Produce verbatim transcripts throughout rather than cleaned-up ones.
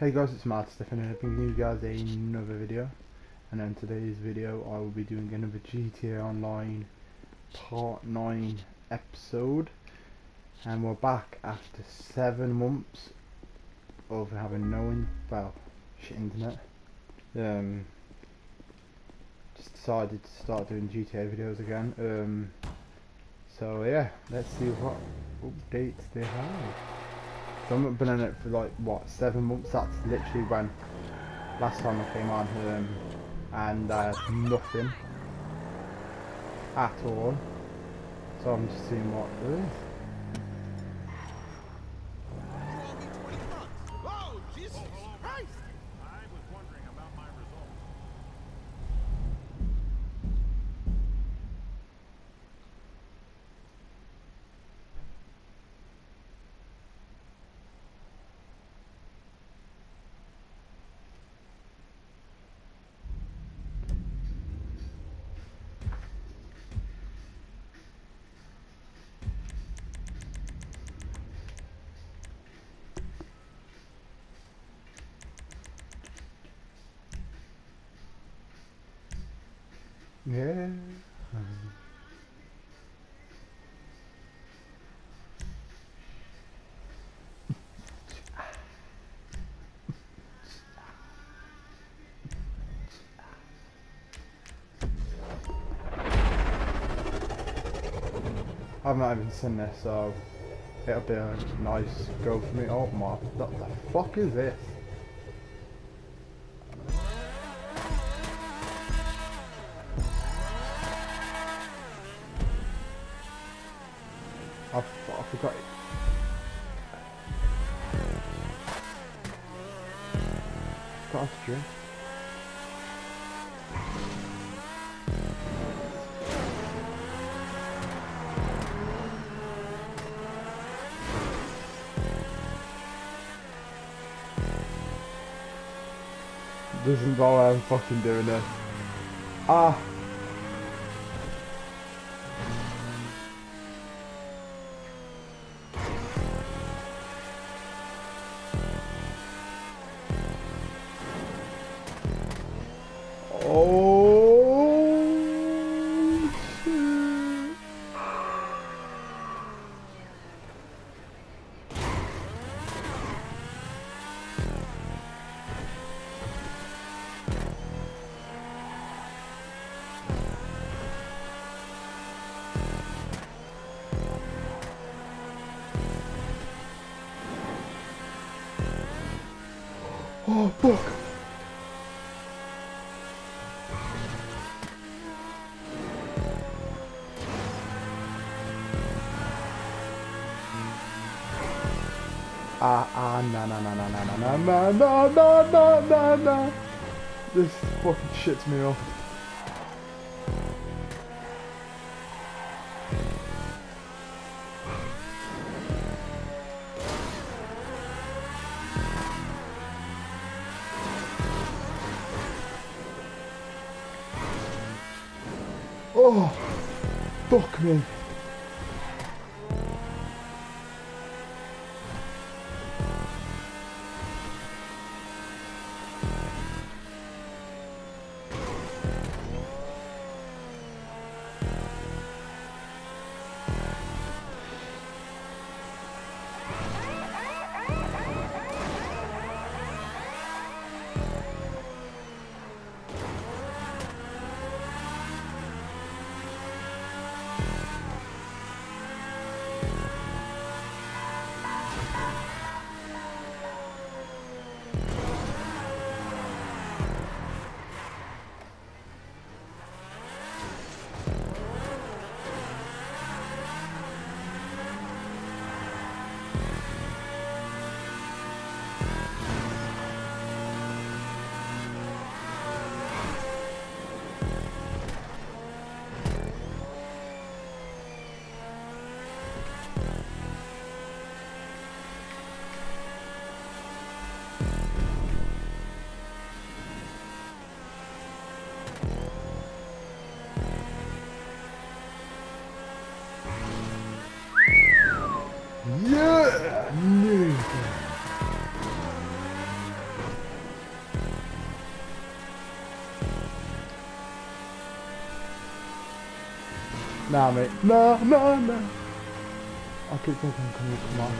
Hey guys, it's Mad Stefan and I bring you guys another video, and in today's video I will be doing another G T A Online part nine episode, and we're back after seven months of having no in well, shit internet. Um, just decided to start doing G T A videos again, um, so yeah, let's see what updates they have. So I haven't been on it for like, what, seven months? That's literally when last time I came on, um, and I had nothing at all. So I'm just seeing what there is. Oh, Jesus Christ! I was wondering about my yeah. I've not even seen this, so it'll be a nice go for me. Oh my, what the fuck is this? I, I forgot it. I forgot to drink. This isn't why I'm fucking doing this. Ah! Oh shit. Oh fuck. Ah, ah, na na na na na na na na na na na na. This fucking shits me off. Oh, fuck me. Nah, mate. No, no, no. I keep thinking, can you come on?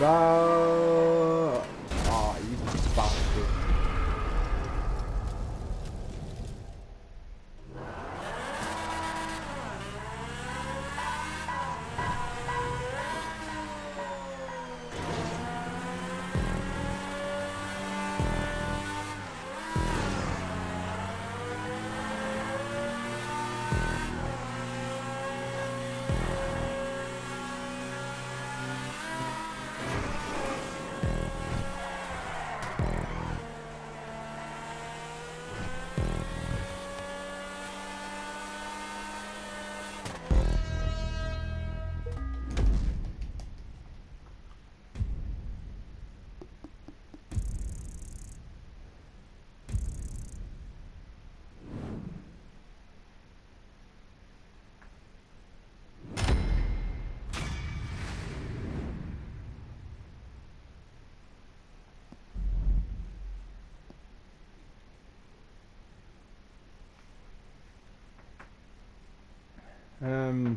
Ah, oh, you bastard. Um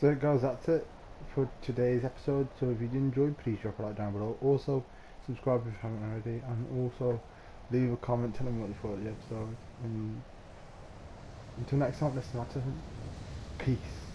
So guys, that's it for today's episode. So if you did enjoy, please drop a like down below. Also subscribe if you haven't already, and also leave a comment telling me what you thought of the episode. And until next time, listen to my time. Peace.